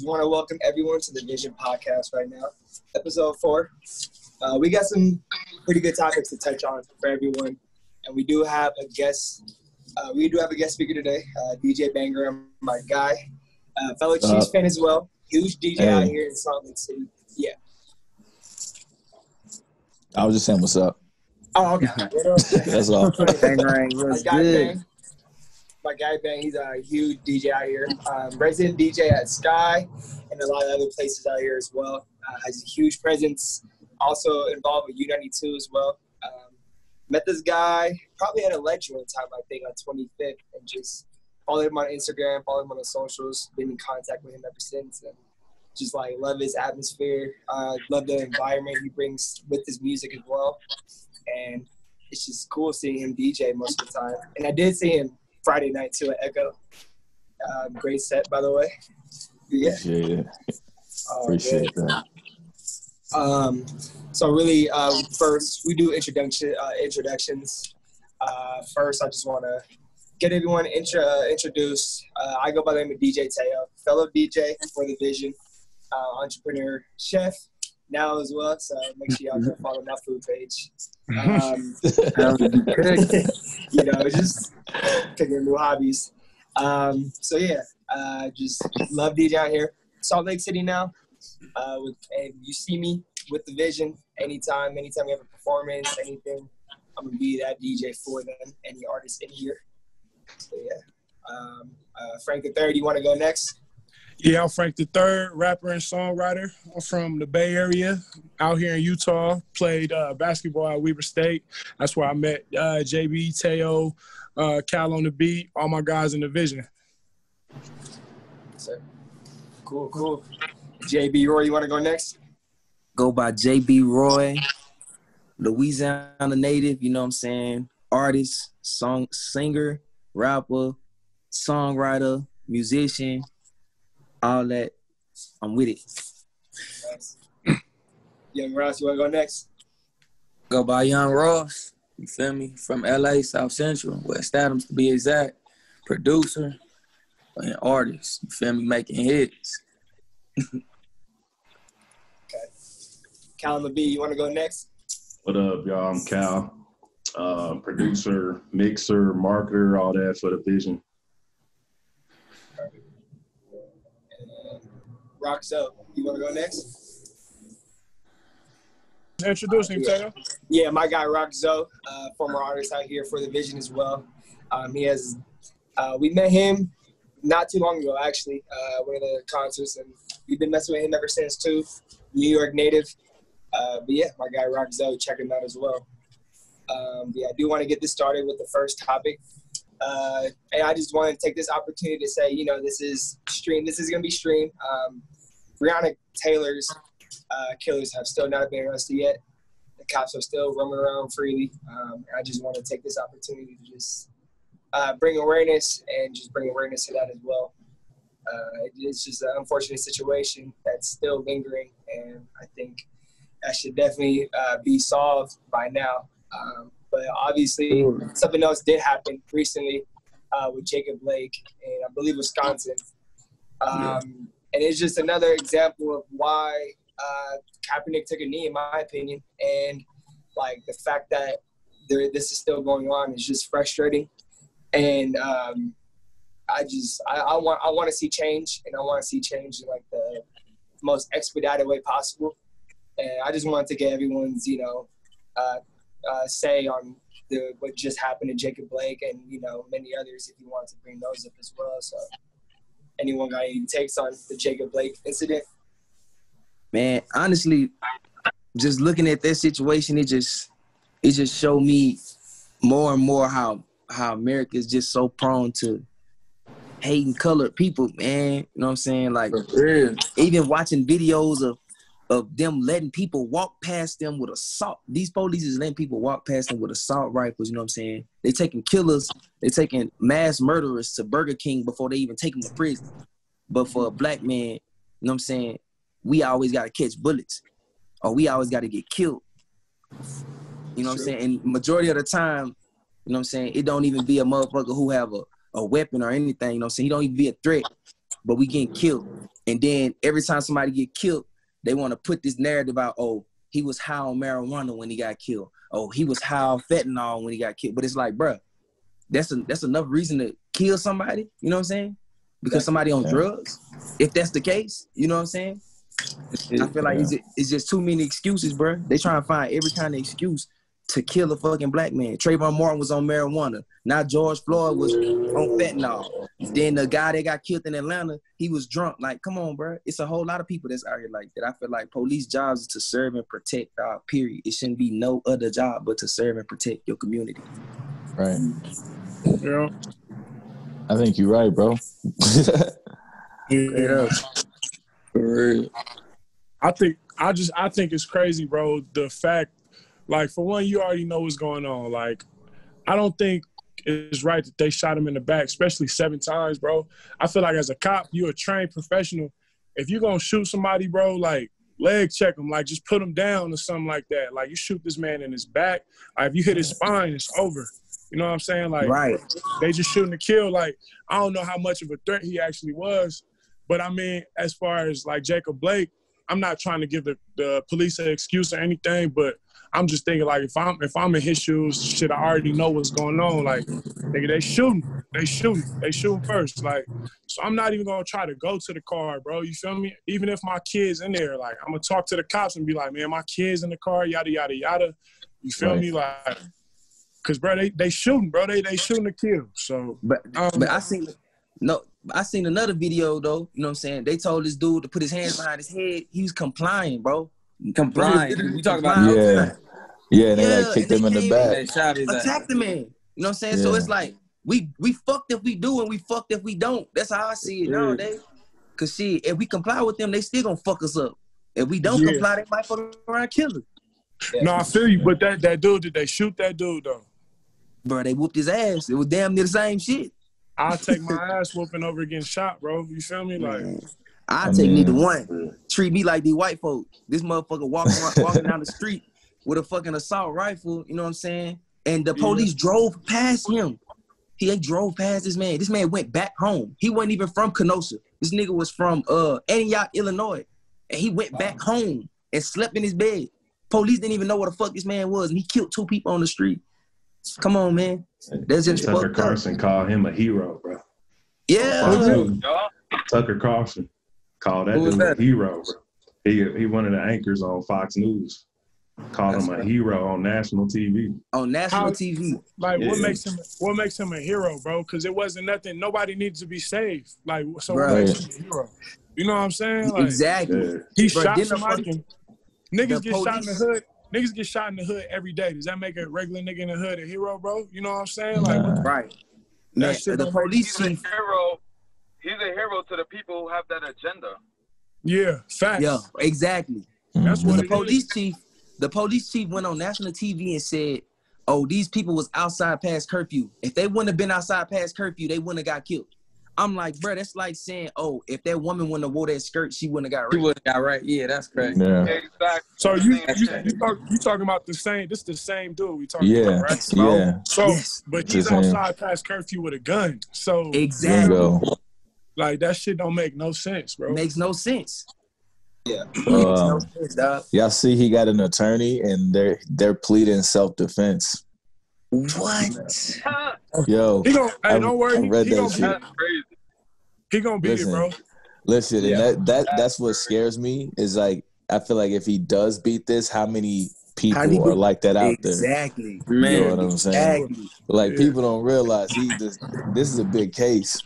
We want to welcome everyone to the Vision podcast right now, episode 4. We got some pretty good topics to touch on for everyone, and we do have a guest. We do have a guest speaker today, DJ Banger, my guy, fellow Chiefs fan as well, huge DJ out here in Salt Lake City. Yeah. I was just saying, what's up? Oh, okay. That's all. My guy Bang, he's a huge DJ out here. Resident DJ at Sky and a lot of other places out here as well. Has a huge presence. Also involved with U92 as well. Met this guy probably at a lecture one time, I think, on 25th. And just followed him on Instagram, followed him on the socials. Been in contact with him ever since. And just, like, love his atmosphere. Love the environment he brings with his music as well. And it's just cool seeing him DJ most of the time. And I did see him Friday night too at Echo. Great set, by the way. Yeah. Appreciate that. So really, first we do introductions. First, I just want to get everyone introduced. I go by the name of DJ Tao, fellow DJ for the Vision, entrepreneur, chef now as well. So make sure y'all go follow my food page. You know, just picking new hobbies. So yeah, just love DJ out here. Salt Lake City now. And you see me with the Vision anytime we have a performance, anything, I'm gonna be that DJ for them, any artist in here. So yeah. Frank III, you wanna go next? Yeah, I'm Frank III, rapper and songwriter. I'm from the Bay Area, out here in Utah. Played basketball at Weber State. That's where I met JB, Tao, Cal on the beat, all my guys in the Vision. Cool. JB Roy, you want to go next? Go by JB Roy, Louisiana native, you know what I'm saying? Artist, singer, rapper, songwriter, musician. All that, I'm with it. Nice. Young Ross, you want to go next? Go by Young Ross, you feel me? From LA, South Central, West Adams to be exact. Producer and artist, you feel me? Making hits. Okay. Cal LeBee, you want to go next? What up, y'all? I'm Cal. Producer, mixer, marketer, all that for the Vision. Rock Zoe, you want to go next? Introducing Taylor. Yeah, my guy Rock Zoe, former artist out here for the Vision as well. He has, we met him not too long ago actually, one of the concerts, and we've been messing with him ever since too. New York native, but yeah, my guy Rock Zoe, check him out as well. Yeah, I do want to get this started with the first topic. And I just want to take this opportunity to say, you know, this is going to be streamed. Breonna Taylor's killers have still not been arrested yet. The cops are still roaming around freely. And I just want to take this opportunity to just bring awareness to that as well. It's just an unfortunate situation that's still lingering. And I think that should definitely be solved by now. But obviously, something else did happen recently with Jacob Blake in, I believe, Wisconsin. And it's just another example of why Kaepernick took a knee, in my opinion. And, like, the fact that this is still going on is just frustrating. And I want to see change, and I want to see change in, like, the most expedited way possible. And I just wanted to get everyone's, you know, say on what just happened to Jacob Blake and, you know, many others, if you want to bring those up as well. So anyone got any takes on the Jacob Blake incident? Man, honestly, just looking at that situation, it just showed me more and more how America is just so prone to hating colored people, man. You know what I'm saying? Like, even watching videos of them letting people walk past them with assault. These police is letting people walk past them with assault rifles, you know what I'm saying? They taking killers, they taking mass murderers to Burger King before they even take them to prison. But for a black man, you know what I'm saying, we always gotta catch bullets or we always gotta get killed. You know what I'm saying? And majority of the time, you know what I'm saying, it don't even be a motherfucker who have a weapon or anything, you know what I'm saying? He don't even be a threat, but we getting killed. And then every time somebody get killed, they want to put this narrative out, oh, he was high on marijuana when he got killed. Oh, he was high on fentanyl when he got killed. But it's like, bruh, that's enough reason to kill somebody, you know what I'm saying? Because somebody on drugs, if that's the case, you know what I'm saying? I feel like it's just too many excuses, bruh. They try to find every kind of excuse to kill a fucking black man. Trayvon Martin was on marijuana. Now George Floyd was on fentanyl. Then the guy that got killed in Atlanta, he was drunk. Like, come on, bro. It's a whole lot of people that's out here like that. I feel like police jobs is to serve and protect, period. It shouldn't be no other job but to serve and protect your community. Right. Yeah. I think you're right, bro. Yeah. For real. I think it's crazy, bro, the fact, like, for one, you already know what's going on. Like, I don't think it's right that they shot him in the back, especially 7 times, bro. I feel like as a cop, you're a trained professional. If you're going to shoot somebody, bro, like, leg check him. Like, just put him down or something like that. Like, you shoot this man in his back. Like, if you hit his spine, it's over. You know what I'm saying? Like, right. They just shooting to kill. Like, I don't know how much of a threat he actually was. But, I mean, as far as, like, Jacob Blake, I'm not trying to give the police an excuse or anything, but I'm just thinking, like, if I'm in his shoes, shit, I already know what's going on. Like, nigga, they shooting first. Like, so I'm not even gonna try to go to the car, bro. You feel me? Even if my kid's in there, like, I'm gonna talk to the cops and be like, man, my kid's in the car, yada yada yada. You feel me? Like, cause bro, they shooting, bro. They shooting to kill. So, but I seen another video though. You know what I'm saying? They told this dude to put his hands behind his head. He was complying, bro. Complying. We talk about yeah. They like kicked him in the back. Attacked the man. You know what I'm saying? Yeah. So it's like we fucked if we do and we fucked if we don't. That's how I see it nowadays. Cause shit, if we comply with them, they still gonna fuck us up. If we don't comply, they might fuck around and kill us. Yeah. No, I feel you. But that dude, did they shoot that dude though? Bro, they whooped his ass. It was damn near the same shit. I'll take my ass whooping over getting shot, bro. You feel me? Like. I take neither one. Treat me like these white folks. This motherfucker walking down the street with a fucking assault rifle, you know what I'm saying? And the police drove past him. They drove past this man. This man went back home. He wasn't even from Kenosha. This nigga was from Antioch, Illinois. And he went back home and slept in his bed. Police didn't even know where the fuck this man was, and he killed 2 people on the street. Come on, man. That's just fucked up. Tucker Carlson called him a hero, bro. Yeah. Tucker Carlson. Called that dude a hero, bro. He one of the anchors on Fox News. Called him a hero on national TV. On national TV. Like, what makes him a hero, bro? Because it wasn't nothing. Nobody needs to be saved. Like, so what makes him a hero? You know what I'm saying? Like, exactly. Yeah. He shot somebody. Niggas get shot in the hood. Niggas get shot in the hood every day. Does that make a regular nigga in the hood a hero, bro? You know what I'm saying? Like, right. That shit. The police see hero. He's a hero to the people who have that agenda. Yeah, facts. Yeah, exactly. That's what the police chief went on national TV and said, oh, these people was outside past curfew. If they wouldn't have been outside past curfew, they wouldn't have got killed. I'm like, bro, that's like saying, oh, if that woman wouldn't have wore that skirt, she wouldn't have got raped. She wouldn't have got raped. Yeah, that's correct. Yeah. Exactly. So you talking about the same, this the same dude we talking about, right? So, but he's outside past curfew with a gun. So exactly. Like, that shit don't make no sense, bro. Makes no sense. Yeah. No sense, dog. Y'all see he got an attorney, and they're pleading self-defense. What? Yo. Don't worry. I read that shit. He gonna beat it, bro. Listen, and that's what scares me is, like, I feel like if he does beat this, how many people are like that out there? Exactly. Man. You know what I'm saying? Exactly. Like, people don't realize this is a big case.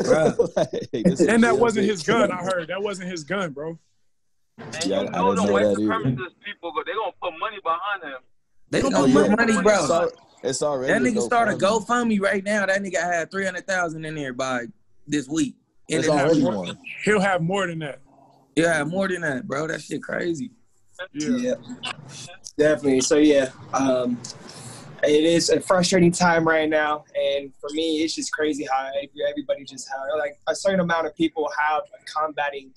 And that wasn't his gun, I heard. That wasn't his gun, bro. And you know the white supremacist people, but they're going to put money behind him. They're going to put money, bro. It's already that nigga started GoFundMe right now. That nigga had 300,000 in there by this week. And he'll have more than that. He'll have more than that, bro. That shit crazy. Yeah. Definitely. So, it is a frustrating time right now, and for me, it's just crazy how everybody just how like a certain amount of people have a combating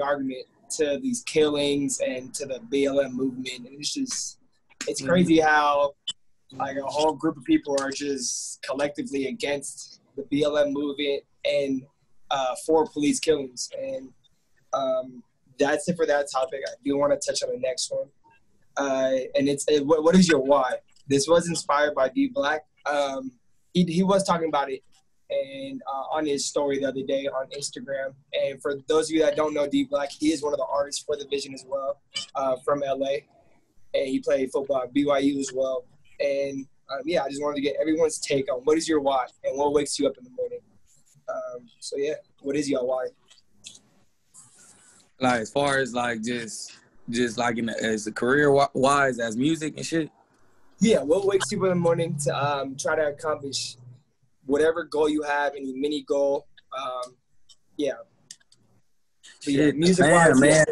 argument to these killings and to the BLM movement, and it's crazy how like a whole group of people are just collectively against the BLM movement, and four police killings. And that's it for that topic. I do want to touch on the next one. And it's, what is your why? This was inspired by D. Black. He was talking about it and on his story the other day on Instagram. And for those of you that don't know D. Black, he is one of the artists for the Vision as well, from LA. And he played football at BYU as well. And yeah, I just wanted to get everyone's take on what is your why and what wakes you up in the morning. So yeah, what is your why? Like as far as like just like in the, as a career wise as music and shit. Yeah, what wakes you up in the morning to try to accomplish whatever goal you have, any mini goal. Yeah. But yeah, music-wise, man.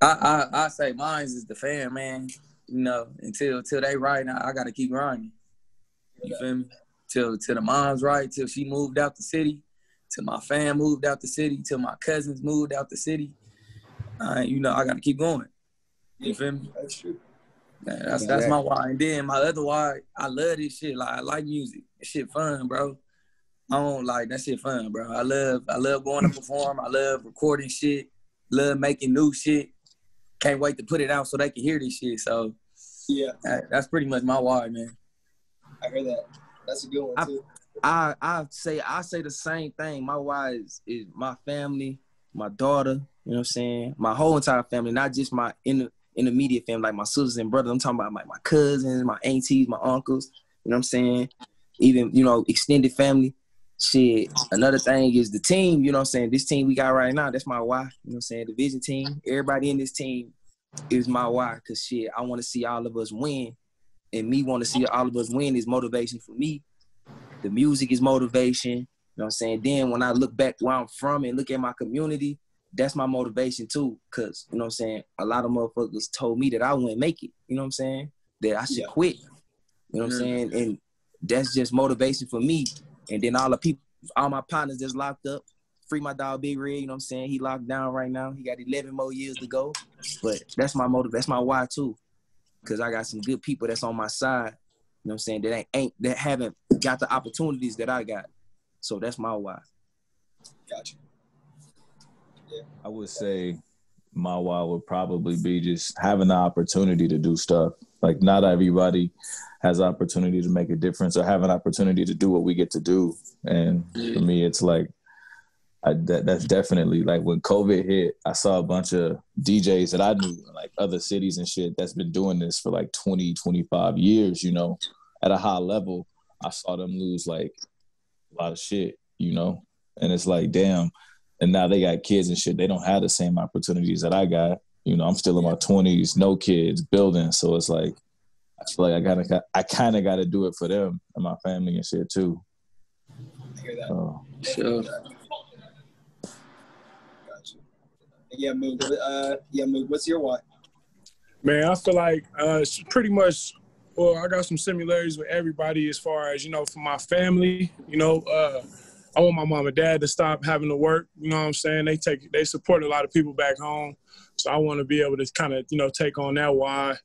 I say mine is the fan, man. You know, until they right now, I gotta keep grinding. You feel me? Till the mom's right, till she moved out the city, till my fam moved out the city, till my cousins moved out the city. You know, I gotta keep going. You feel me? That's true. That's my why. And then my other why, I love this shit. Like I like music. That shit fun, bro. I don't like that shit fun, bro. I love going to perform. I love recording shit. Love making new shit. Can't wait to put it out so they can hear this shit. So yeah, that's pretty much my why, man. I hear that. That's a good one too. I say the same thing. My why is my family, my daughter. You know what I'm saying? My whole entire family, not just my in the media family, like my sisters and brothers. I'm talking about like my cousins, my aunties, my uncles, you know what I'm saying? Even, you know, extended family. Shit, another thing is the team, you know what I'm saying? This team we got right now, that's my why, you know what I'm saying? The Vision team, everybody in this team is my why, because shit, I want to see all of us win, and me want to see all of us win is motivation for me. The music is motivation, you know what I'm saying? Then when I look back where I'm from and look at my community, that's my motivation too, because, you know what I'm saying, a lot of motherfuckers told me that I wouldn't make it, you know what I'm saying, that I should quit, you know what I'm saying, and that's just motivation for me. And then all the people, all my partners that's locked up, free my dog Big Red, you know what I'm saying, he locked down right now, he got 11 more years to go, but that's my motive, that's my why too, because I got some good people that's on my side, you know what I'm saying, that that haven't got the opportunities that I got, so that's my why. Gotcha. I would say my why would probably be just having the opportunity to do stuff. Like not everybody has the opportunity to make a difference or have an opportunity to do what we get to do. And for me, it's like, that's definitely like when COVID hit, I saw a bunch of DJs that I knew in like other cities and shit that's been doing this for like 20, 25 years, you know, at a high level. I saw them lose like a lot of shit, you know, and it's like, damn. And now they got kids and shit. They don't have the same opportunities that I got. You know, I'm still in my 20s, no kids, building. So it's like, I feel like I kind of got to do it for them and my family and shit too. I hear that. So. Sure. Gotcha. Yeah, Moog. What's your why? Man, I feel like pretty much. Well, I got some similarities with everybody as far as, you know, for my family. You know. I want my mom and dad to stop having to work. You know what I'm saying? They support a lot of people back home. So I want to be able to kind of, you know, take on that.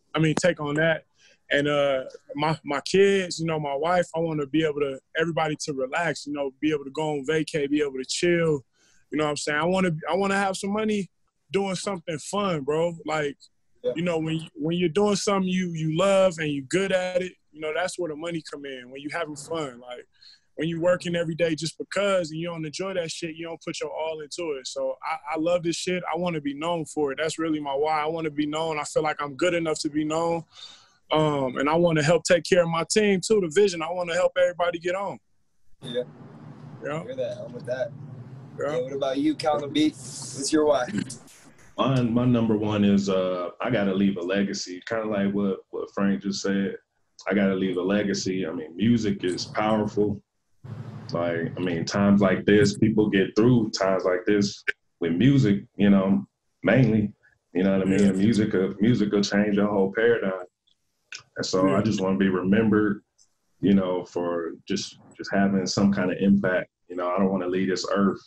And my kids, you know, my wife, I want to be able to, everybody to relax, you know, be able to go on vacay, be able to chill. You know what I'm saying? I want to have some money doing something fun, bro. Like, you know, when you're doing something you love and you're good at it, you know, that's where the money come in, when you're having fun. Like, when you're working every day just because and you don't enjoy that shit, you don't put your all into it. So I love this shit. I want to be known for it. That's really my why. I want to be known. I feel like I'm good enough to be known. And I want to help take care of my team too, the Vision. I want to help everybody get on. Yeah. I hear that. I'm with that. Yeah, what about you, Calvin B? What's your why? My number one is I got to leave a legacy, kind of like what Frank just said. I got to leave a legacy. I mean, music is powerful. Like, I mean, times like this, people get through times like this with music, you know, mainly, you know what I mean? And music will change your whole paradigm. And so I just want to be remembered, you know, for just having some kind of impact. You know, I don't want to leave this earth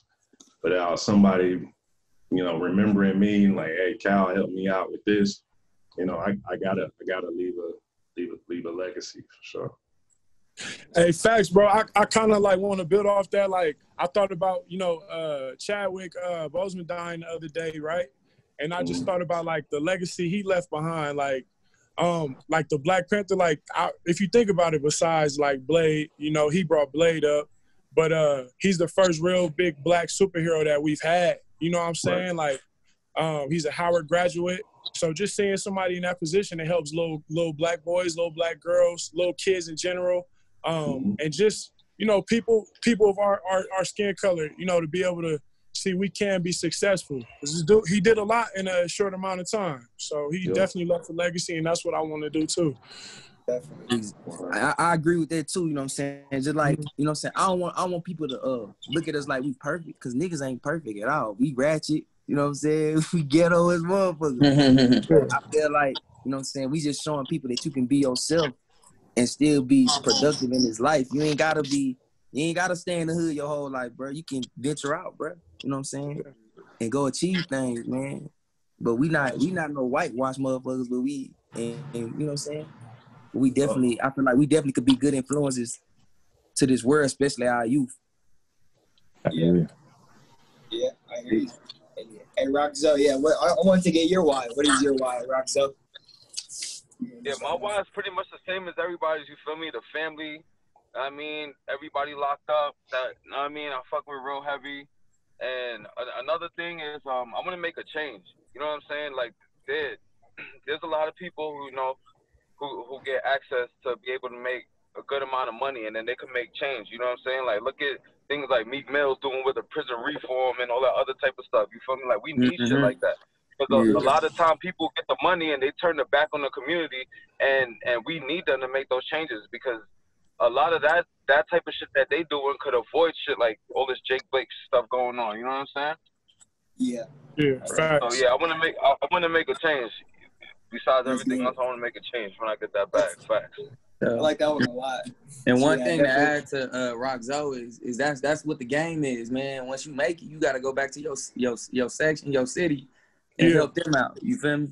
without somebody, you know, remembering me like, hey, Cal, help me out with this. You know, I gotta leave a legacy for sure. Hey, facts, bro. I kind of like want to build off that. Like, I thought about, you know, Chadwick Boseman dying the other day, right? And I just thought about like the legacy he left behind, like the Black Panther. Like, if you think about it, besides like Blade, you know, he brought Blade up, but he's the first real big Black superhero that we've had. You know what I'm saying? Right. Like, he's a Howard graduate. So just seeing somebody in that position, it helps little Black boys, little Black girls, little kids in general. And just, you know, people of our skin color, you know, to be able to see we can be successful. He did a lot in a short amount of time. So he definitely left a legacy, and that's what I want to do too. Definitely. I agree with that too, you know what I'm saying? Just like, you know what I'm saying? I don't want people to look at us like we perfect, because niggas ain't perfect at all. We ratchet, you know what I'm saying? We ghetto as motherfuckers. I feel like, you know what I'm saying, we just showing people that you can be yourself and still be productive in this life. You ain't gotta stay in the hood your whole life, bro. You can venture out, bro. You know what I'm saying? And go achieve things, man. But we not no whitewash motherfuckers, but we, you know what I'm saying? We definitely, I feel like we definitely could be good influences to this world, especially our youth. Yeah. Yeah, I hear you. Hey, Rock Zoe, yeah, I wanted to get your why. What is your why, Rock Zoe? Yeah, my why is pretty much the same as everybody's, you feel me? The family, I mean, everybody locked up, that, you know what I mean? I fuck with real heavy. And another thing is I want to make a change, you know what I'm saying? Like, there's a lot of people who, you know, who get access to be able to make a good amount of money, and then they can make change, you know what I'm saying? Like, look at things like Meek Mills doing with the prison reform and all that other type of stuff, you feel me? Like, we need shit like that. Because a lot of time people get the money and they turn their back on the community, and we need them to make those changes, because a lot of that type of shit that they doing could avoid shit like all this Jake Blake stuff going on. You know what I'm saying? Yeah. Yeah. Facts. So yeah, I want to make a change. Besides everything else, I want to make a change when I get that back. Facts. I like that one a lot. And one thing to add to Rock Zoe is that's what the game is, man. Once you make it, you got to go back to your section, your city, and help them out. You feel me?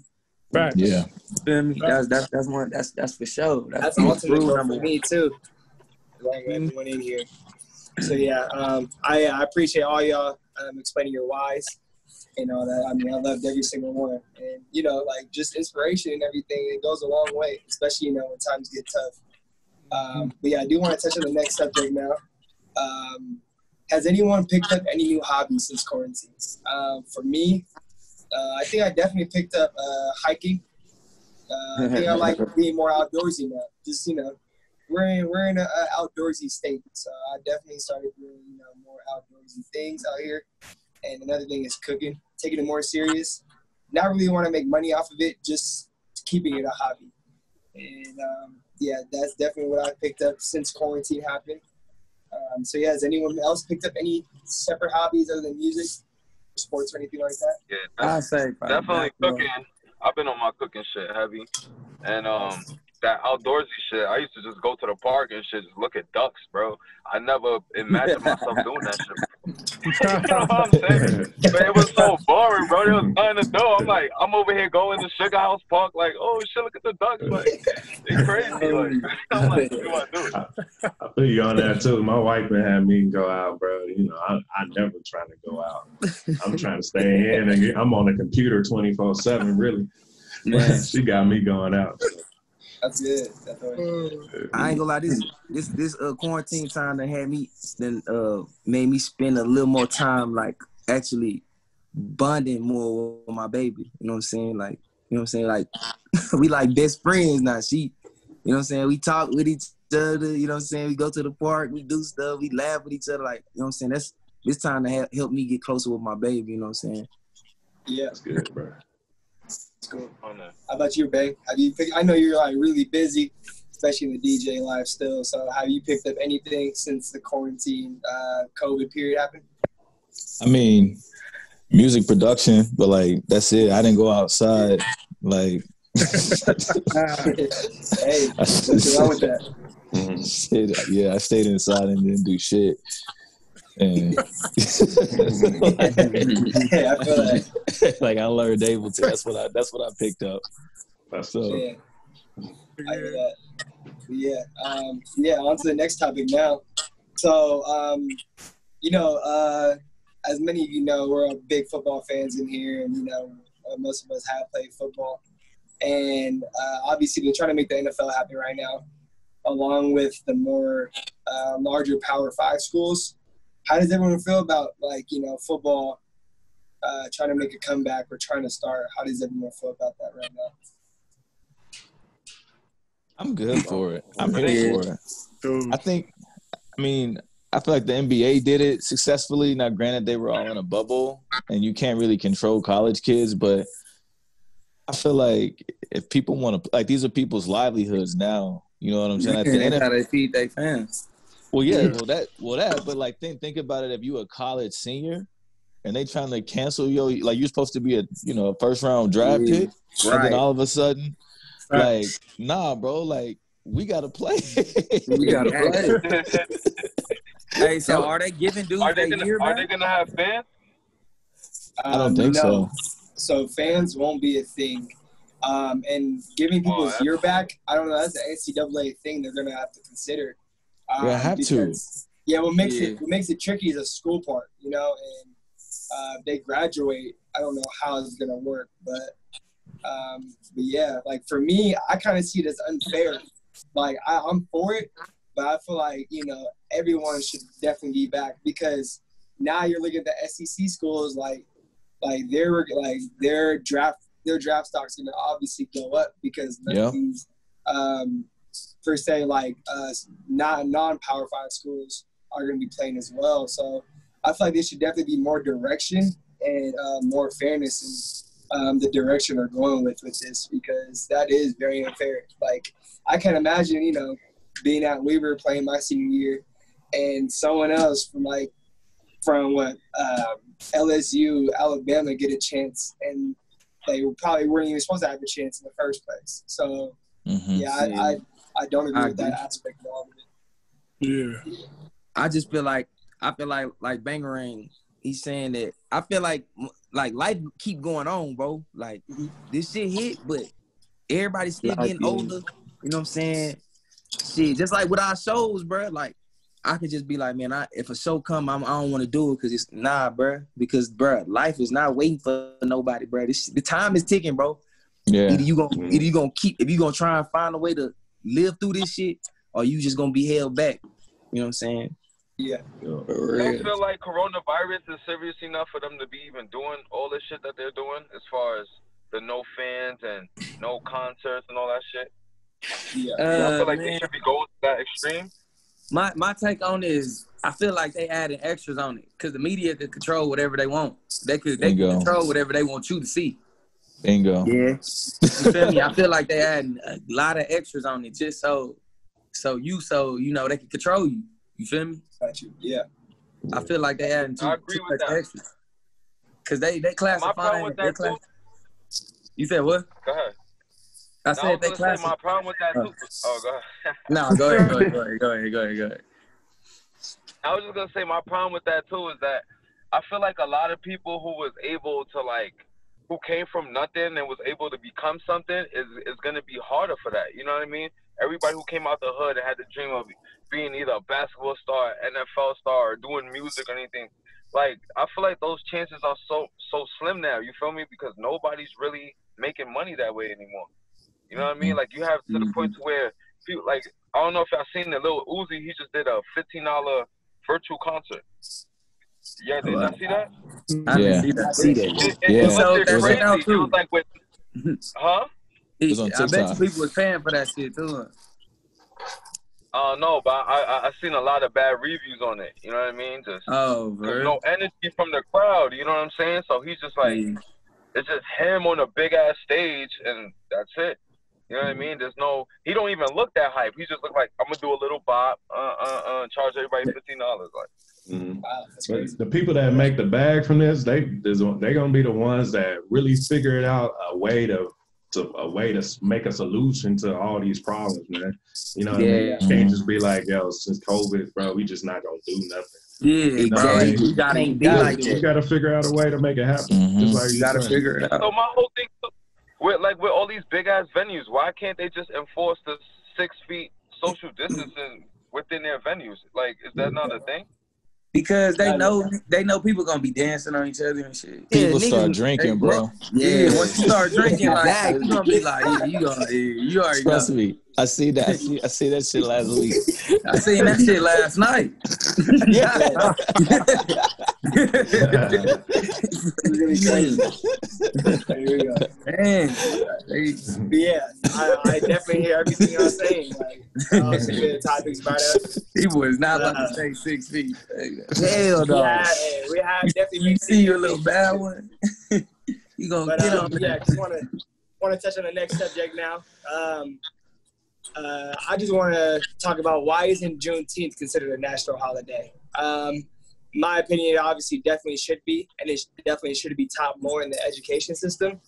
Right. Yeah. You feel me? Right. That's one. That's for sure. That's also rule number for me too. Like everyone in here. So yeah, I appreciate all y'all explaining your whys and all that. I mean, I loved every single one, and you know, like just inspiration and everything. It goes a long way, especially you know when times get tough. But yeah, I do want to touch on the next subject now. Has anyone picked up any new hobbies since quarantine? For me, I think I definitely picked up hiking. I think I like being more outdoorsy now. Just you know. We're in an outdoorsy state, so I definitely started doing you know more outdoorsy things out here. And another thing is cooking, taking it more serious. Not really want to make money off of it, just keeping it a hobby. And yeah, that's definitely what I picked up since quarantine happened. So yeah, has anyone else picked up any separate hobbies other than music, or sports, or anything like that? Yeah, definitely cooking. I've been on my cooking shit heavy, and that outdoorsy shit, I used to just go to the park and shit, just look at ducks, bro. I never imagined myself doing that shit. You know what I'm saying? But it was so boring, bro. There was nothing to do. I'm like, I'm over here going to Sugar House Park, like, oh shit, look at the ducks, like, they're crazy. Like, I'm like, what do I do? I put you on that too. My wife had me go out, bro. You know, I never trying to go out. I'm trying to stay in, and I'm on the computer 24/7, really. Man, she got me going out. So. That's good. That's good. I ain't gonna lie, this quarantine time that had me made me spend a little more time like actually bonding more with my baby. You know what I'm saying? Like you know what I'm saying? Like we like best friends now. She, you know what I'm saying? We talk with each other. You know what I'm saying? We go to the park. We do stuff. We laugh with each other. Like you know what I'm saying? That's this time to help me get closer with my baby. You know what I'm saying? Yeah, that's good, bro. Cool. Oh, no. How about you, Bay? I know you're like really busy, especially in the DJ life still. So, have you picked up anything since the quarantine COVID period happened? I mean, music production, but like that's it. I didn't go outside. Like, hey, what's wrong with that? Yeah, I stayed inside and didn't do shit. And yeah, I feel like, I learned Ableton. That's what I picked up. So, yeah. I hear that. Yeah. On to the next topic now. So, as many of you know, we're all big football fans in here, and, you know, most of us have played football. And obviously they're trying to make the NFL happen right now, along with the more larger Power 5 schools. How does everyone feel about, like, you know, football trying to make a comeback or trying to start? How does everyone feel about that right now? I'm good for it. I'm here for it. Dude. I feel like the NBA did it successfully. Now, granted, they were all in a bubble, and you can't really control college kids, but I feel like if people want to – like, these are people's livelihoods now. You know what I'm saying? That's how they feed their fans. Well, yeah, well that. But, like, think about it. If you a college senior and they trying to cancel your – like, you're supposed to be a first-round draft pick, right. And then all of a sudden – like, nah, bro, like, we got to play. Hey, so are they giving dudes are they going to have fans? I don't think no. So fans won't be a thing. And giving people's year back, I don't know, that's the NCAA thing they're going to have to consider. To. Yeah, what makes it tricky is a school part, you know, and they graduate. I don't know how it's going to work, but yeah, like, for me, I kind of see it as unfair. Like, I'm for it, but I feel like, you know, everyone should definitely be back, because now you're looking at the SEC schools, their draft stock's gonna obviously go up, because none of these per se, like, non-Power 5 schools are gonna be playing as well. So I feel like there should definitely be more direction and more fairness and the direction we're going with this, because that is very unfair. Like, I can't imagine, you know, being at Weber playing my senior year and someone else from LSU, Alabama get a chance, and they probably weren't even supposed to have a chance in the first place. So, I don't agree with that aspect of all of it. Yeah. I just feel like – I feel like Bangerang, he's saying that – I feel like – like, life keep going on, bro. Like, this shit hit, but everybody's still getting older. You know what I'm saying? Shit, just like with our shows, bro. Like, I could just be like, man, if a show come, I don't want to do it, because it's nah, bro. Because, bro, life is not waiting for nobody, bro. The time is ticking, bro. Yeah. If you gonna try and find a way to live through this shit, or you just gonna be held back. You know what I'm saying? Yeah. I don't feel like coronavirus is serious enough for them to be even doing all this shit that they're doing, as far as the no fans and no concerts and all that shit. Yeah. I feel like they should be going to that extreme. My take on it is, I feel like they adding extras on it, because the media could control whatever they want. They could control whatever they want you to see. Bingo. Yeah. You feel me? I feel like they adding a lot of extras on it, just so you know they can control you. You feel me? Got you. Yeah. I feel like they adding too much extra. Because they classifying it. You said what? Go ahead. I said they classifying. My problem with that too. Oh, go ahead. No, go ahead. I was just going to say, my problem with that too is that I feel like a lot of people who was able to, like, who came from nothing and was able to become something is going to be harder for that. You know what I mean? Everybody who came out the hood and had the dream of being either a basketball star, NFL star, or doing music or anything, like, I feel like those chances are so slim now. You feel me? Because nobody's really making money that way anymore. You know what I mean? Like, you have to the point to where people, like, I don't know if y'all seen the Lil Uzi. He just did a $15 virtual concert. Yeah, did y'all see that? I didn't see that. It was like with, huh? I bet people was paying for that shit too. No, but I seen a lot of bad reviews on it. You know what I mean? Just no energy from the crowd. You know what I'm saying? So he's just like, it's just him on a big ass stage, and that's it. You know what I mean? There's no, he don't even look that hype. He just look like, I'm gonna do a little bop, charge everybody $15. Like, wow, that's crazy. The people that make the bag from this, they're gonna be the ones that really figured out a way to make a solution to all these problems, man. You know what I mean? You can't just be like, yo, since COVID, bro, we just not gonna do nothing. Yeah, you know, exactly. Like, you gotta figure out a way to make it happen. Just like you gotta figure it out. So my whole thing with all these big ass venues, why can't they just enforce the 6 feet social distancing within their venues? Like, is that not a thing? Because they know people gonna be dancing on each other and shit. People start drinking, bro. Yeah, once you start drinking, like you gonna be like, yeah, you already know. Trust me, I see that shit last week. I seen that shit last night. Man, yeah, I definitely hear everything y'all saying. Like, the topics about us. He was not about to say 6 feet. Hell no. We had definitely. You see your little bad one. You gonna but, get on? Yeah, just want to touch on the next subject now. I just want to talk about why isn't Juneteenth considered a national holiday? My opinion, obviously, definitely should be, and it definitely should be taught more in the education system.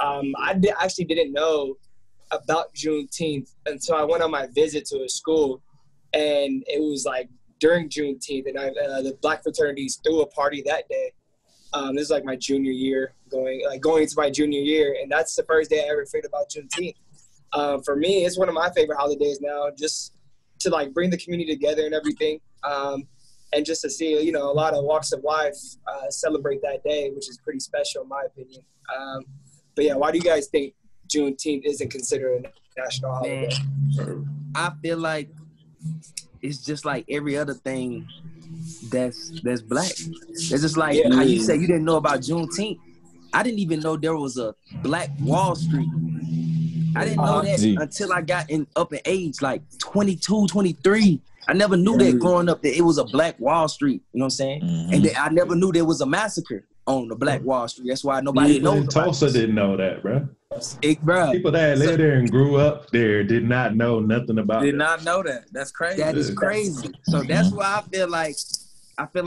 I actually didn't know about Juneteenth until I went on my visit to a school, and it was like during Juneteenth, and the Black fraternities threw a party that day. This is like my junior year, going into my junior year, and that's the first day I ever figured about Juneteenth. For me, it's one of my favorite holidays now, just to like bring the community together and everything, and just to see, you know, a lot of walks of life celebrate that day, which is pretty special in my opinion. But yeah, why do you guys think Juneteenth isn't considered a national holiday? Man, I feel like it's just like every other thing that's Black. It's just like how you say you didn't know about Juneteenth. I didn't even know there was a Black Wall Street. I didn't know that until I got up in age, like 22, 23. I never knew that growing up that it was a Black Wall Street. You know what I'm saying? Mm-hmm. And that I never knew there was a massacre on the Black Wall Street. That's why nobody knows. Tulsa didn't know that, bro. People that lived there and grew up there did not know nothing about it. Did not know that. That's crazy. That is crazy. So that's why I feel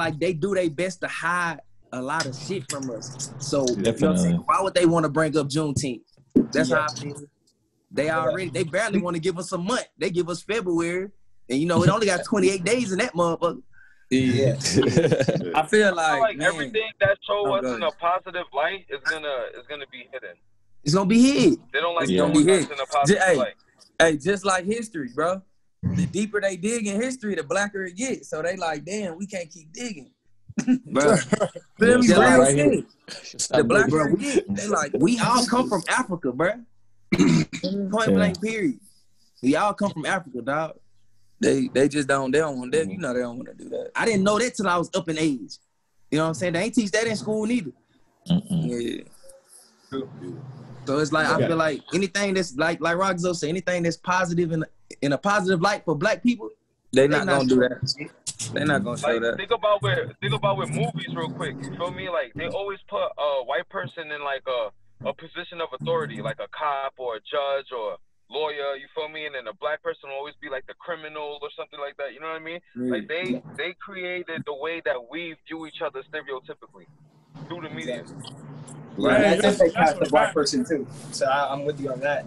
like they do their best to hide a lot of shit from us. So you know what I'm saying? Why would they want to bring up Juneteenth? That's how I feel. They barely want to give us a month. They give us February, and you know it only got 28 days in that motherfucker. Yeah, I feel like man, everything that show us in a positive light is gonna be hidden. It's gonna be hid. They don't like showing us in a positive light. Hey, just like history, bro. The deeper they dig in history, the blacker it gets. So they like, damn, we can't keep digging. Bro, the blacker it gets. They like, we all come from Africa, bro. Point blank period. We all come from Africa, dog. They just don't want that. You know they don't want to do that. I didn't know that till I was up in age. You know what I'm saying? They ain't teach that in school neither. Yeah. So it's like I feel like anything that's like Rock Zoe said, anything that's positive in a positive light for Black people, they not gonna do that. They're not gonna show that. Think about where movies real quick. You feel me? Like they always put a white person in like a position of authority, like a cop or a judge or a lawyer, you feel me? And then a Black person will always be like the criminal or something like that, you know what I mean? Like they created the way that we view each other stereotypically through the media. Right. Yeah, I think they cast the Black person too, so I'm with you on that.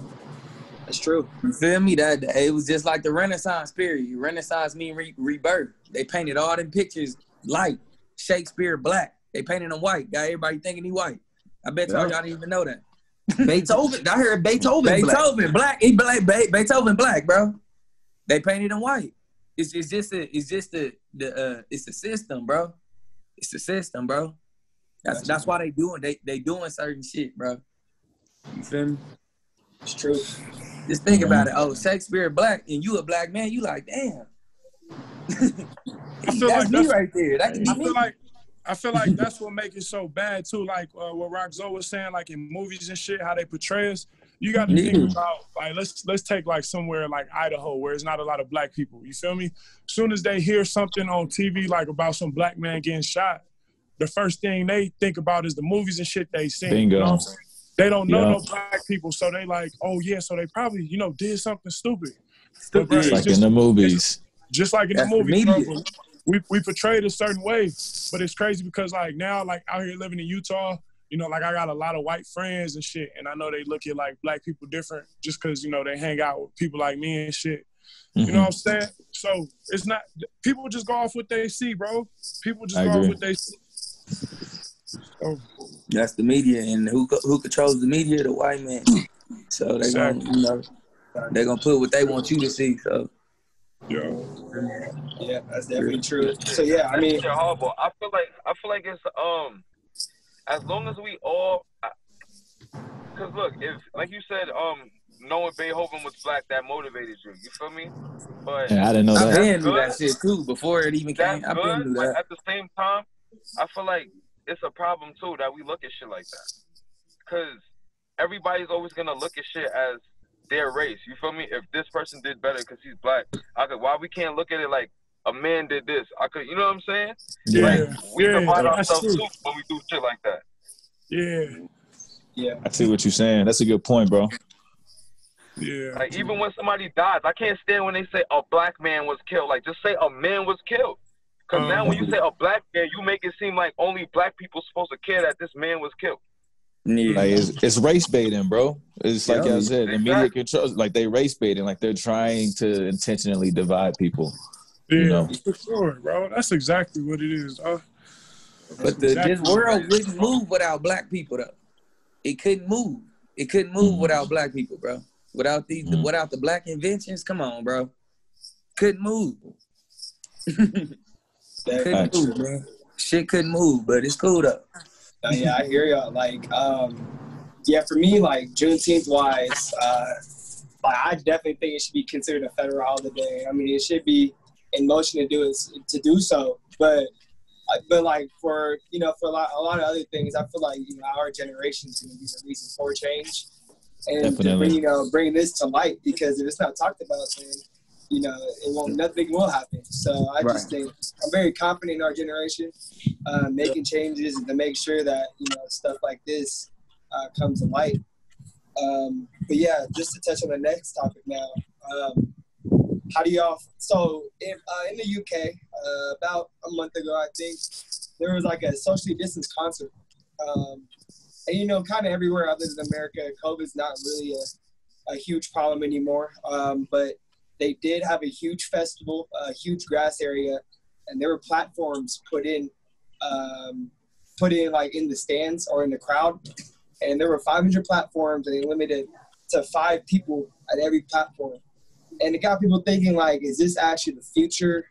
That's true. You feel me? That it was just like the Renaissance period. Renaissance mean rebirth. They painted all them pictures light. Shakespeare Black. They painted them white. Got everybody thinking he white. I bet y'all didn't even know that. Beethoven, I heard Beethoven Black. He Black. Beethoven Black, bro. They painted him white. It's just the system, bro. It's the system, bro. That's why they doing certain shit, bro. You feel me? It's true. Just think about it. Oh, Shakespeare Black, and you a Black man. You like, damn. That's me right there. That could be me. I feel like that's what makes it so bad too. Like what Rock Zoe was saying, like in movies and shit, how they portray us. You got to think about, like, let's take like somewhere like Idaho, where it's not a lot of Black people. You feel me? As soon as they hear something on TV, like about some Black man getting shot, the first thing they think about is the movies and shit they seen. Bingo. You know what I'm saying? They don't know no Black people, so they like, oh yeah, so they probably did something stupid. It's like in the movies. Just like in the movies. We portrayed a certain way, but it's crazy because like now, like out here living in Utah, you know, like I got a lot of white friends and shit, and I know they look at like Black people different just because, you know, they hang out with people like me and shit. Mm-hmm. You know what I'm saying? So it's not, people just go off what they see, bro. People just go off what they see. So. That's the media, and who controls the media? The white man. So they gonna put what they want you to see. So Yeah. Yeah, that's definitely true. So yeah, I mean, horrible. I feel like it's as long as we all, because look, if like you said, knowing Beethoven was black, that motivated you. You feel me? But yeah, I didn't know that. I been knew that shit too before it even came. I been knew that. At the same time, I feel like it's a problem too that we look at shit like that, because everybody's always gonna look at shit as their race. You feel me? If this person did better because he's black, why we can't look at it like a man did this? You know what I'm saying? Yeah. Like, we divide ourselves too when we do shit like that. Yeah. Yeah. I see what you're saying. That's a good point, bro. Yeah. Like even when somebody dies, I can't stand when they say a black man was killed. Like just say a man was killed. Because now when you say a black man, you make it seem like only black people supposed to care that this man was killed. Yeah. Like it's race baiting, bro. It's like I said, the media controls. Like they race baiting, like they're trying to intentionally divide people. Yeah, you know? For sure, bro. That's exactly what it is. But this world wouldn't move without black people, though. It couldn't move. It couldn't move without black people, bro. Without these, without the black inventions, come on, bro. Couldn't move. Couldn't move, bro. Shit couldn't move, but it's cool though. Yeah, I hear y'all. Like, yeah, for me, like, Juneteenth-wise, like, I definitely think it should be considered a federal holiday. I mean, it should be in motion to do so. But like, for, you know, for a lot of other things, I feel like, you know, our generation is going to be the reason for change. And, definitely. You know, bring this to light, because if it's not talked about, then, you know, nothing will happen. So I just think I'm very confident in our generation making changes to make sure that, you know, stuff like this comes to light. But yeah, just to touch on the next topic now, how do y'all, so in the UK, about a month ago, I think, there was like a socially distanced concert. And you know, kind of everywhere other than America, COVID's not really a huge problem anymore. But they did have a huge festival, a huge grass area, and there were platforms put in like in the stands or in the crowd. And there were 500 platforms, and they limited to 5 people at every platform. And it got people thinking, like, is this actually the future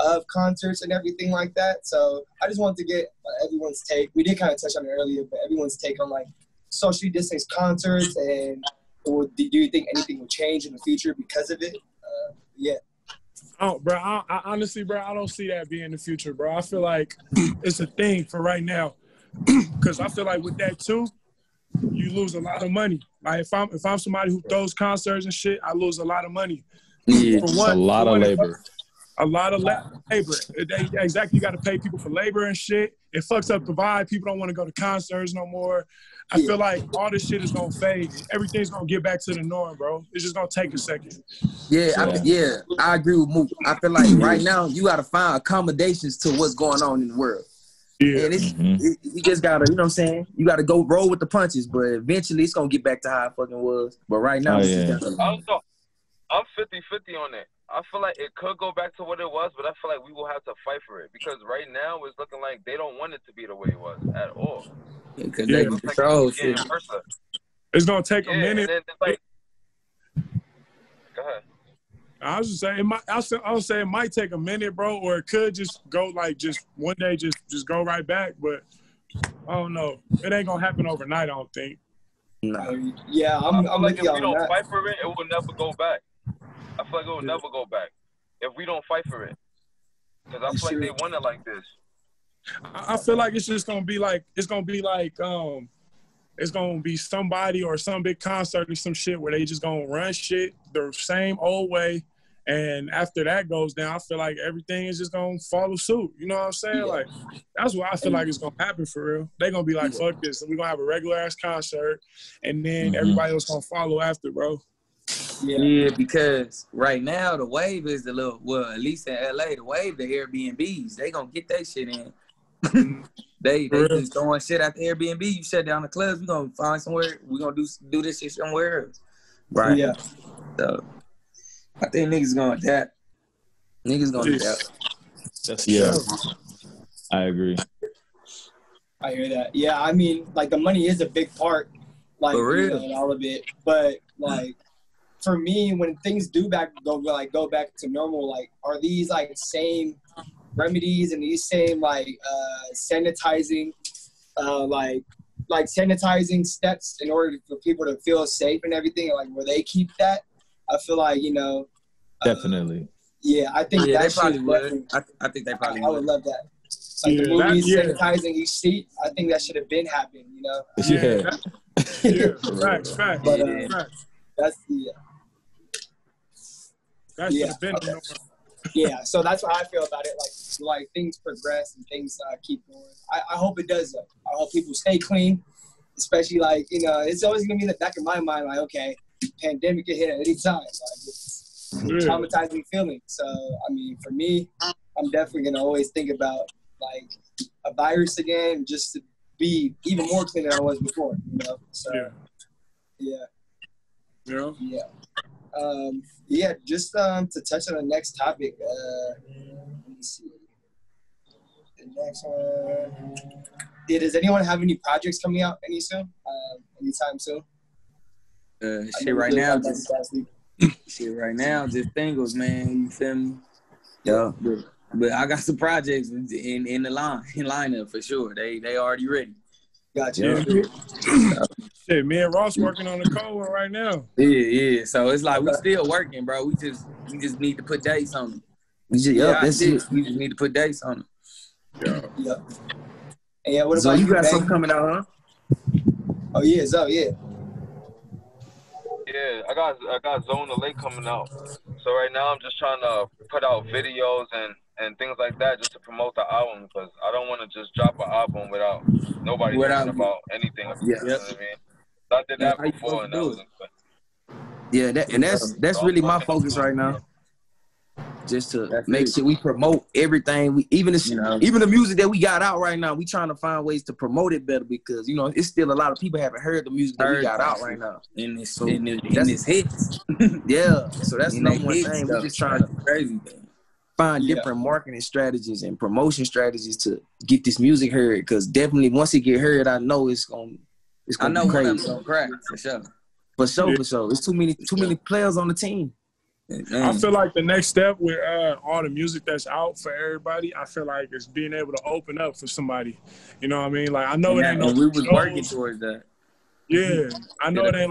of concerts and everything like that? So I just wanted to get everyone's take. We did kind of touch on it earlier, but everyone's take on, like, socially distanced concerts, and do you think anything will change in the future because of it? Yeah. Oh, bro, I honestly, bro, I don't see that being the future, bro. I feel like it's a thing for right now, because I feel like with that too, you lose a lot of money. Like if I'm somebody who throws concerts and shit, I lose a lot of money. Yeah, a lot of labor. Exactly, you got to pay people for labor and shit. It fucks up the vibe. People don't want to go to concerts no more. I feel like all this shit is going to fade. Everything's going to get back to the norm, bro. It's just going to take a second. Yeah, so. I agree with Mook. I feel like right now you got to find accommodations to what's going on in the world. Yeah. And you just got to, you know what I'm saying? You got to go roll with the punches, but eventually it's going to get back to how it fucking was. But right now, I'm 50-50 on that. I feel like it could go back to what it was, but I feel like we will have to fight for it, because right now it's looking like they don't want it to be the way it was at all. Because they control shit. It's going to take a minute. Go ahead. I was just saying, I would say it might take a minute, bro, or it could just go like just one day, just go right back. But I don't know. It ain't going to happen overnight, I don't think. No. Yeah, I'm like, if we don't fight for it, it will never go back. I feel like it will never go back if we don't fight for it. Because I feel like they want it like this. I feel like it's just going to be like, it's going to be somebody or some big concert or some shit where they just going to run shit the same old way. And after that goes down, I feel like everything is just going to follow suit. You know what I'm saying? Yeah. Like, that's what I feel like it's going to happen for real. They're going to be like, fuck this. And we're going to have a regular-ass concert. And then everybody else going to follow after, bro. Yeah, because right now the wave is the little, well, at least in LA, the wave, the Airbnbs, they gonna get that shit in. they just throwing shit at the Airbnb. You shut down the clubs, we gonna find somewhere, we gonna do this shit somewhere else. Right. Yeah. So I think niggas gonna adapt. Niggas gonna adapt. Yeah. I agree. I hear that. Yeah, I mean, like the money is a big part, like, you know, all of it, but like for me, when things do go back to normal, like, are these like same remedies and these same sanitizing steps in order for people to feel safe and everything, like, will they keep that? I feel like, you know, definitely. Yeah, I think that probably would. I think they probably would. I would love that. Like, the movies sanitizing each seat, I think that should have been happening, you know? Yeah. Facts. But, so that's what I feel about it. Like things progress and things keep going. I hope it does, though. I hope people stay clean, especially, like, you know, it's always going to be in the back of my mind, like, okay, pandemic can hit at any time. Like, it's traumatizing feeling. So, I mean, for me, I'm definitely going to always think about, like, a virus again, just to be even more clean than I was before, you know? So, to touch on the next topic, let me see. The next one. Yeah, does anyone have any projects coming out anytime soon? Right now, just singles, man. You feel me? Yeah. But I got some projects in the lineup for sure. They already ready. Gotcha. Yeah. Hey, me and Ross working on the cold one right now. Yeah. So it's like we still working, bro. We just need to put dates on them. We just need to put dates on them. Yeah. Yeah. What about so you got something coming out, huh? Oh yeah, so yeah. Yeah, I got Zona Lake coming out. So right now I'm just trying to put out videos and things like that just to promote the album, because I don't want to just drop an album without nobody knowing about anything. You know what I mean? So I did that before, and that was expensive. Yeah, that's really my focus right now. Just to make sure we promote everything. Even the music that we got out right now, we trying to find ways to promote it better, because, you know, it's still a lot of people haven't heard the music that we got out right now. And it's hits. Yeah. So that's number one thing. We're just trying to find different marketing strategies and promotion strategies to get this music heard, because definitely once it get heard, I know it's gonna be crazy. I know it's gonna crack for sure. For sure. It's too many players on the team. I feel like the next step with all the music that's out for everybody, I feel like it's being able to open up for somebody. You know what I mean? Like, I know it ain't no. We was working towards that. Yeah, I know it ain't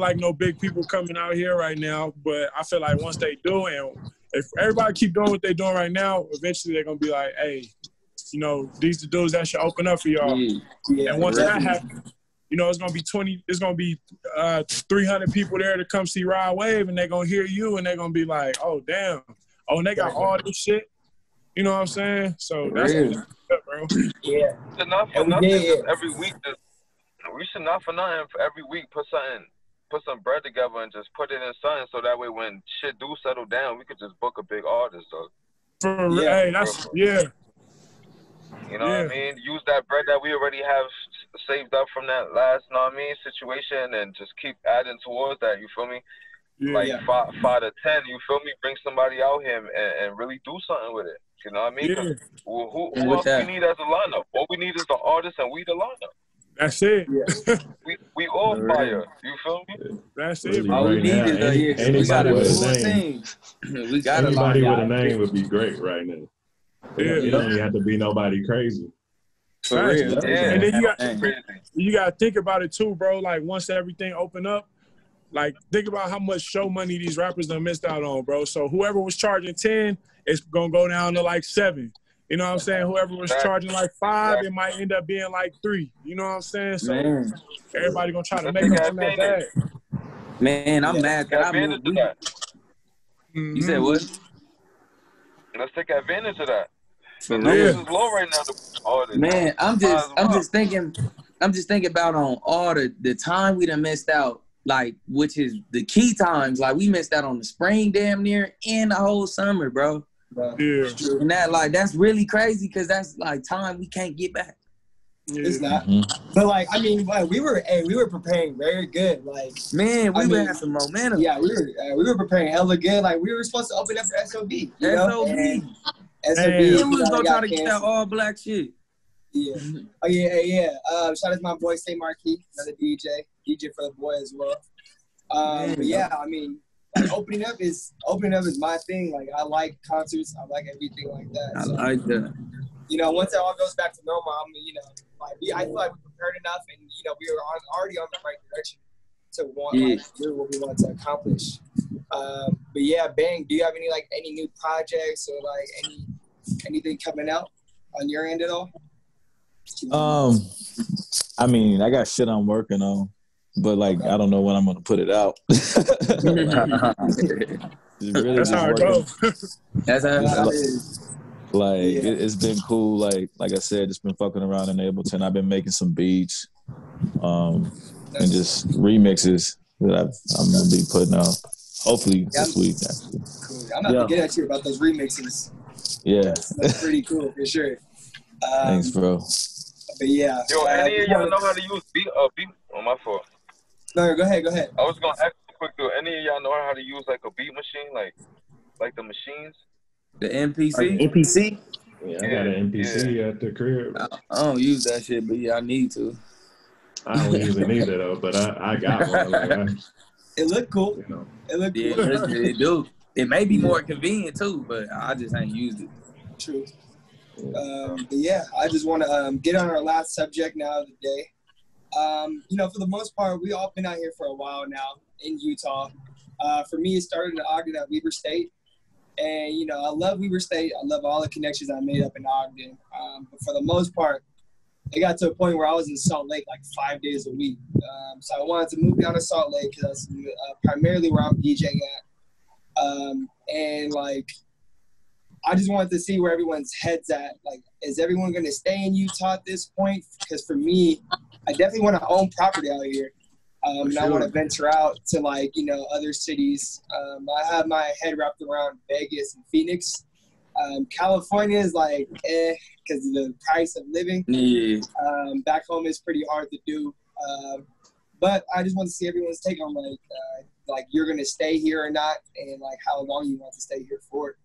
like no big people coming out here right now. But I feel like once they do, and if everybody keep doing what they're doing right now, eventually they're gonna be like, hey, you know, these the dudes that should open up for y'all. Yeah, and once that happens, you know, it's going to be 300 people there to come see Rod Wave, and they're going to hear you, and they're going to be like, oh, damn. Oh, and they got all this shit. You know what I'm saying? So that's up, bro. Yeah. We should not for nothing every week put some bread together and just put it in something, so that way when shit do settle down, we could just book a big artist. So. You know what I mean? Use that bread that we already have saved up from that last, you know what I mean, situation, and just keep adding towards that, you feel me? Five to ten, you feel me? Bring somebody out here and really do something with it, you know what I mean? Yeah. Who else we need as a lineup? What we need is the artists, and we the lineup. That's it. Yeah. we all fire, you feel me? That's it, bro. All we need is the year. Anybody with a name. Anybody with a name would be great right now. You don't even have to be nobody crazy. For real. Yeah. And then you gotta think about it too, bro. Like, once everything open up, like, think about how much show money these rappers done missed out on, bro. So whoever was charging 10, it's gonna go down to like 7. You know what I'm saying? Whoever was charging like 5, it might end up being like 3. You know what I'm saying? So everybody gonna try to make up on that bag. Man, I'm mad that I moved. You said what? Let's take advantage of that. So this is low right now. Man, I'm just thinking about on all the time we done missed out, like, which is the key times. Like, we missed out on the spring damn near and the whole summer, bro. Yeah. And that, like, that's really crazy, because that's like time we can't get back. Yeah. It's not. Mm-hmm. But, like, I mean, like, we were preparing very good. Like, man, we had some momentum. Yeah, we were preparing hella good. Like, we were supposed to open up for SOB. SOB. We was gonna try to get that all black shit. Yeah. Oh yeah. Shout out to my boy Stay Marquee, another DJ for the boy as well. But yeah, I mean, like, opening up is my thing. Like, I like concerts. I like everything like that. I like that. You know, once it all goes back to normal, I mean, you know, like, I feel like we prepared enough, and you know, we were already on the right direction to want like, do what we want to accomplish. But yeah, Bang, do you have any new projects or like anything coming out on your end at all? I mean, I got shit I'm working on, but like, I don't know when I'm gonna put it out. Really, that's how it goes. That's how it is. It's been cool. Like I said, just been fucking around in Ableton. I've been making some beats, and just remixes that I'm gonna be putting out. Hopefully this week. Actually. Cool. I'm not gonna get at you about those remixes. Yeah, that's pretty cool for sure. Thanks, bro. But yeah. Yo, any of y'all know how to use beat? Oh, my fault. No, go ahead. I was gonna ask you quick, do any of y'all know how to use like a beat machine, like the machines? The NPC? NPC? Yeah, I got an NPC at the crib. I don't use that shit, but yeah, I need to. I don't use it either though, but I got one. It looked cool. You know. Yeah, it do. It may be more convenient too, but I just ain't used it. True. But yeah, I just want to get on our last subject now of the day. You know, for the most part, we all been out here for a while now in Utah. For me, it started in Ogden at Weber State. And, you know, I love Weber State. I love all the connections I made up in Ogden. But for the most part, it got to a point where I was in Salt Lake like 5 days a week. So I wanted to move down to Salt Lake because that's primarily where I'm DJing at. And, like, I just wanted to see where everyone's head's at. Like, is everyone going to stay in Utah at this point? Because for me, I definitely want to own property out here. And I want to venture out to, like, you know, other cities. I have my head wrapped around Vegas and Phoenix. California is like, because of the price of living. Yeah. Back home is pretty hard to do. But I just want to see everyone's take on, like you're going to stay here or not, and, like, how long you want to stay here for.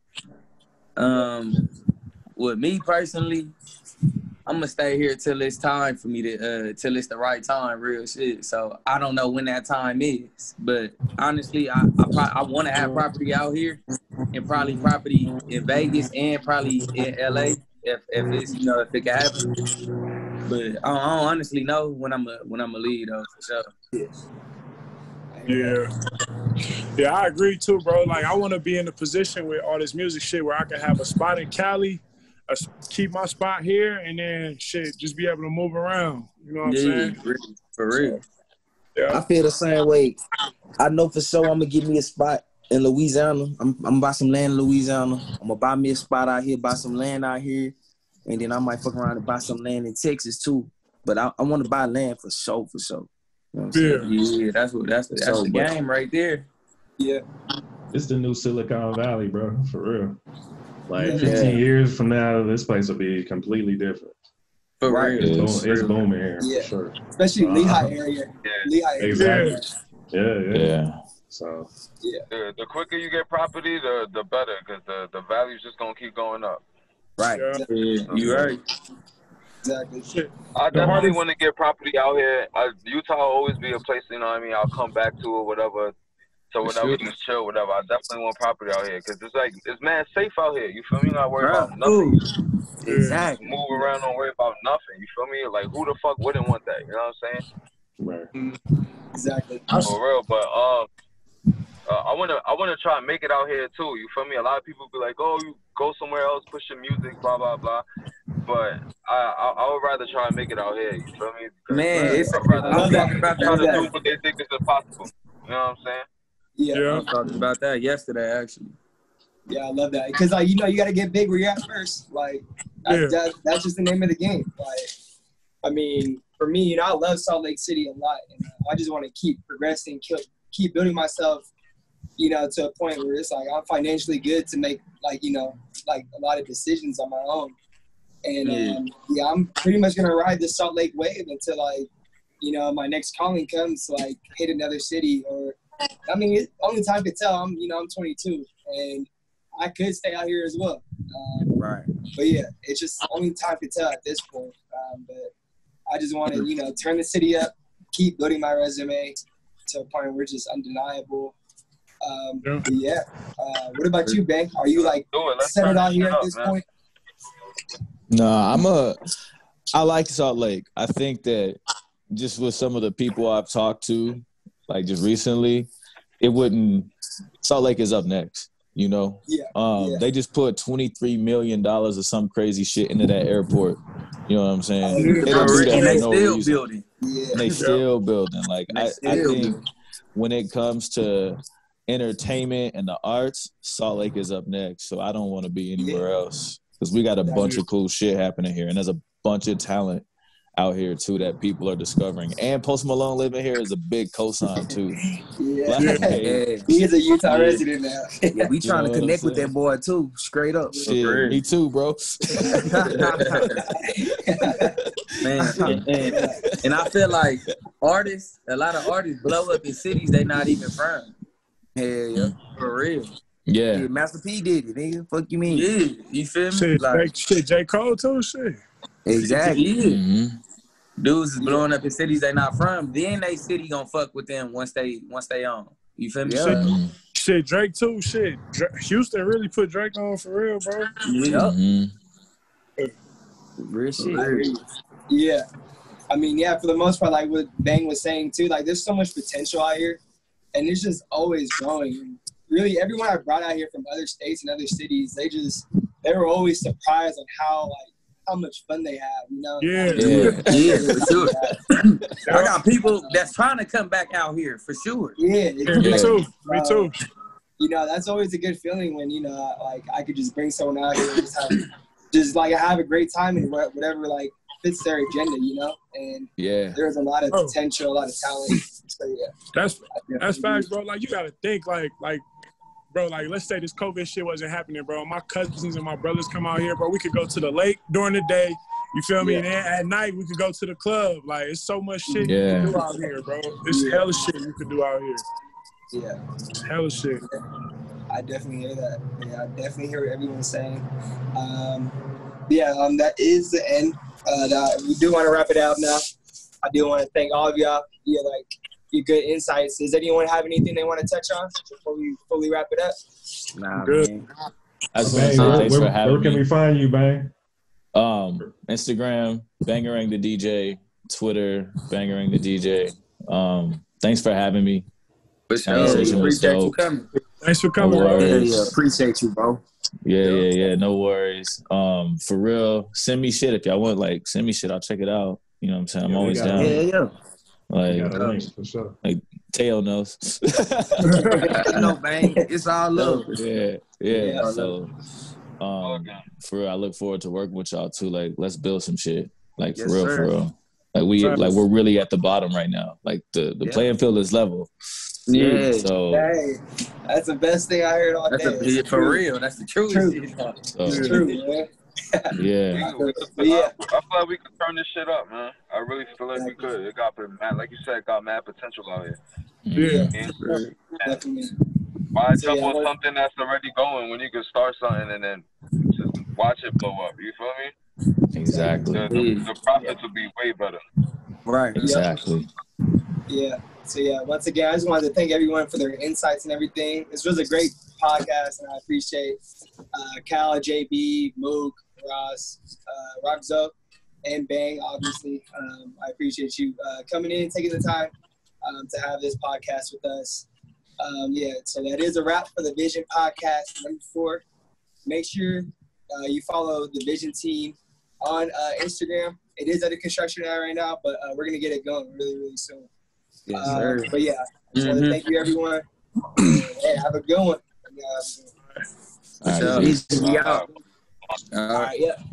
With me personally, I'm gonna stay here till it's time for me to till it's the right time, real shit. So I don't know when that time is, but honestly, I want to have property out here, and probably property in Vegas and probably in LA if it's, you know, if it can happen. But I don't honestly know when I'm gonna leave though, for sure. Yeah, I agree too, bro. Like, I want to be in a position with all this music shit where I can have a spot in Cali, keep my spot here, and then shit, just be able to move around. You know what I'm saying? For real. Yeah. I feel the same way. I know for sure I'm going to give me a spot in Louisiana. I'm going to buy some land in Louisiana. I'm going to buy me a spot out here, buy some land out here, and then I might fuck around and buy some land in Texas too. But I want to buy land for sure. Yeah, that's the game right there. Yeah, it's the new Silicon Valley, bro. For real. Like 15 years from now, this place will be completely different. For real, it's booming here. Yeah, for sure. Especially Lehigh area. Yeah. Lehigh area. Exactly. Yeah. So the quicker you get property, the better, because the value's just gonna keep going up. Right. Yeah. You right. Exactly. Shit. I definitely want to get property out here. Utah will always be a place, you know what I mean, I'll come back to or whatever. So whenever we can chill, whatever. I definitely want property out here because it's like, it's mad safe out here. You feel me? Not worry about nothing. Dude, exactly. Move around, don't worry about nothing. You feel me? Like, who the fuck wouldn't want that? You know what I'm saying? Right. Exactly. For real, but I wanna try and make it out here too. You feel me? A lot of people be like, "Oh, you go somewhere else, push your music, blah blah blah." But I would rather try and make it out here. You feel me? Man, I'm talking about trying to do what they think is impossible. You know what I'm saying? Yeah. I was talking about that yesterday, actually. Yeah, I love that because, like, you know, you gotta get big where you're at first. Like, that's just the name of the game. Like, I mean, for me, you know, I love Salt Lake City a lot, and I just want to keep progressing, keep building myself. You know, to a point where it's like I'm financially good to make, like, you know, like a lot of decisions on my own. And I'm pretty much gonna ride the Salt Lake wave until, like, you know, my next calling comes, like hit another city. Or, I mean, only time can tell. I'm 22 and I could stay out here as well. Right. But yeah, it's just only time can tell at this point. But I just want to, you know, turn the city up, keep building my resume. to a point where it's just undeniable. What about you, Bang? Are you like settled out here at this point? No, I like Salt Lake. I think that just with some of the people I've talked to, like just recently, Salt Lake is up next, you know? Yeah. They just put $23 million or some crazy shit into that airport. You know what I'm saying? They still building. Yeah. And they still building. Like, I think when it comes to entertainment and the arts, Salt Lake is up next. So I don't want to be anywhere else because we got a bunch of cool shit happening here. And there's a bunch of talent out here too that people are discovering. And Post Malone living here is a big cosign too. He is a Utah resident now. Yeah, we trying to connect with that boy too, straight up. Shit, me too, bro. Man, and I feel like a lot of artists blow up in cities they not even from. Hell yeah, for real. Yeah. Master P did it, nigga. Fuck you mean? Yeah, you feel me? Shit, like, J. Cole too, shit. Exactly. Yeah. Mm-hmm. Dudes is blowing up in cities they not from. Then they city gonna fuck with them once they on. You feel me? Yeah. Shit, Drake too. Shit, Houston really put Drake on for real, bro. Yeah. Mm-hmm. Real shit. Yeah. I mean, yeah. For the most part, like what Bang was saying too. Like, there's so much potential out here, and it's just always growing. Really, everyone I brought out here from other states and other cities, they were always surprised on how much fun they have, you know? Yeah, for sure. I got people that's trying to come back out here, for sure. Yeah. Me too. You know, that's always a good feeling when, you know, like, I could just bring someone out here and just have a great time and whatever, like, fits their agenda, you know? And there's a lot of potential, a lot of talent. So, yeah. That's facts, bro. Like, you got to think, bro, like, let's say this COVID shit wasn't happening, bro. My cousins and my brothers come out here, bro. We could go to the lake during the day. You feel me? Yeah. And then at night, we could go to the club. Like, it's so much shit you can do out here, bro. It's hella shit you can do out here. Yeah. It's hella shit. Yeah. I definitely hear that. Yeah, I definitely hear what everyone's saying. That is the end. We do want to wrap it up now. I do want to thank all of y'all. Yeah, like, your good insights. Does anyone have anything they want to touch on before we fully wrap it up? Nah, good. Where can we find you, Bang? Instagram, Bangering the DJ, Twitter, Bangering the DJ. Thanks for having me. Thanks for coming. No appreciate you, bro. Yeah. No worries. For real, send me shit if y'all want. Like, send me shit. I'll check it out. You know what I'm saying? I'm always down. Yeah. Like Tao knows. No, man, it's all love. Yeah. So, for real, I look forward to working with y'all too. Like, let's build some shit. Like, for real. Like, we're really at the bottom right now. Like, the playing field is level. Yeah. So that's the best thing I heard all day. For real, that's the truth. It's true, man. I feel like we could turn this shit up, man. I really feel like we could. It got mad, like you said, it got mad potential out here. Why jump on something that's already going when you can start something and then just watch it blow up? You feel me? Exactly. The profits will be way better. Right. Exactly. Yeah. So once again, I just wanted to thank everyone for their insights and everything. This was a great podcast, and I appreciate Cal, JB, Moog, Ross, Rock Zoe, and Bang, obviously. I appreciate you coming in, taking the time to have this podcast with us. So that is a wrap for the Vision Podcast number 4. Make sure you follow the Vision team on Instagram. It is under construction right now, but we're going to get it going really, really soon. Yes, sir. But yeah, so thank you, everyone. Hey, have a good one. All right, yeah.